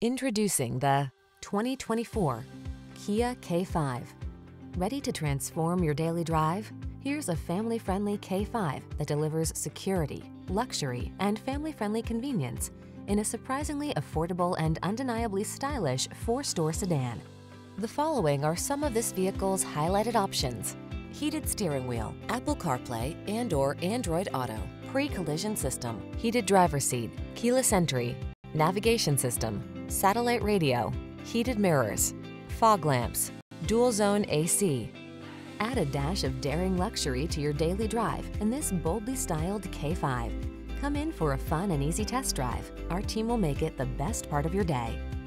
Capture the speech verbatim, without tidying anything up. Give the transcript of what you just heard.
Introducing the twenty twenty-four Kia K five. Ready to transform your daily drive? Here's a family-friendly K five that delivers security, luxury, and family-friendly convenience in a surprisingly affordable and undeniably stylish four-door sedan. The following are some of this vehicle's highlighted options: heated steering wheel, Apple CarPlay and/or Android Auto, pre-collision system, heated driver's seat, keyless entry, navigation system, satellite radio, heated mirrors, fog lamps, dual zone A C. Add a dash of daring luxury to your daily drive in this boldly styled K five. Come in for a fun and easy test drive. Our team will make it the best part of your day.